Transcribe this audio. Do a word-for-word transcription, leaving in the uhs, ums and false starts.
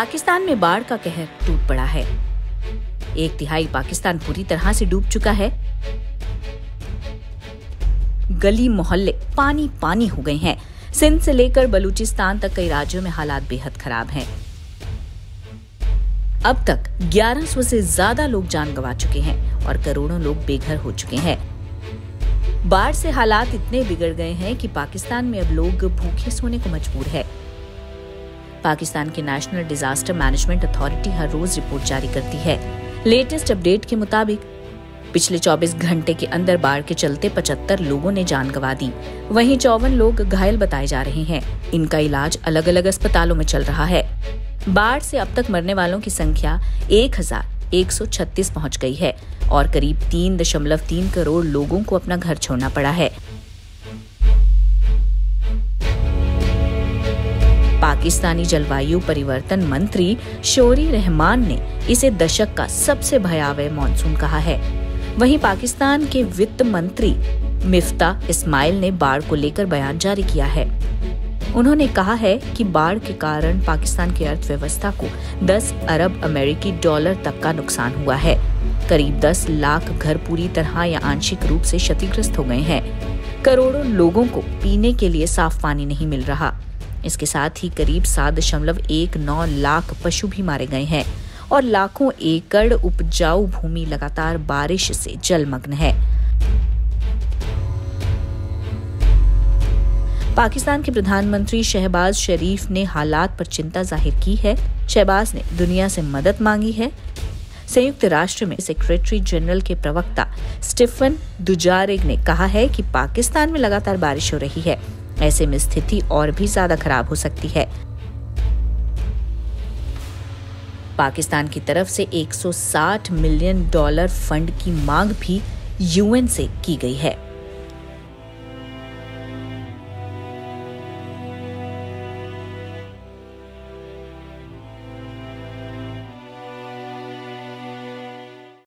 पाकिस्तान में बाढ़ का कहर टूट पड़ा है। एक तिहाई पाकिस्तान पूरी तरह से डूब चुका है। गली मोहल्ले पानी पानी हो गए हैं। सिंध से लेकर बलूचिस्तान तक कई राज्यों में हालात बेहद खराब हैं। अब तक ग्यारह सौ से ज्यादा लोग जान गंवा चुके हैं और करोड़ों लोग बेघर हो चुके हैं। बाढ़ से हालात इतने बिगड़ गए हैं कि पाकिस्तान में अब लोग भूखे सोने को मजबूर है। पाकिस्तान की नेशनल डिजास्टर मैनेजमेंट अथॉरिटी हर रोज रिपोर्ट जारी करती है। लेटेस्ट अपडेट के मुताबिक पिछले चौबीस घंटे के अंदर बाढ़ के चलते पचहत्तर लोगों ने जान गंवा दी, वहीं चौवन लोग घायल बताए जा रहे हैं। इनका इलाज अलग अलग अस्पतालों में चल रहा है। बाढ़ से अब तक मरने वालों की संख्या एक हजार एक सौ छत्तीस पहुँच गई है और करीब तीन दशमलव तीन करोड़ लोगों को अपना घर छोड़ना पड़ा है। पाकिस्तानी जलवायु परिवर्तन मंत्री शोरी रहमान ने इसे दशक का सबसे भयावह मानसून कहा है। वहीं पाकिस्तान के वित्त मंत्री मिफ्ता इस्माइल ने बाढ़ को लेकर बयान जारी किया है। उन्होंने कहा है कि बाढ़ के कारण पाकिस्तान की अर्थव्यवस्था को दस अरब अमेरिकी डॉलर तक का नुकसान हुआ है। करीब दस लाख घर पूरी तरह या आंशिक रूप से क्षतिग्रस्त हो गए हैं। करोड़ों लोगों को पीने के लिए साफ पानी नहीं मिल रहा। इसके साथ ही करीब सात दशमलव एक नौ लाख पशु भी मारे गए हैं और लाखों एकड़ उपजाऊ भूमि लगातार बारिश से जलमग्न है। पाकिस्तान के प्रधानमंत्री शहबाज शरीफ ने हालात पर चिंता जाहिर की है। शहबाज ने दुनिया से मदद मांगी है। संयुक्त राष्ट्र में सेक्रेटरी जनरल के प्रवक्ता स्टीफन दुजारिग ने कहा है कि पाकिस्तान में लगातार बारिश हो रही है, ऐसे में स्थिति और भी ज्यादा खराब हो सकती है। पाकिस्तान की तरफ से एक सौ साठ मिलियन डॉलर फंड की मांग भी यूएन से की गई है।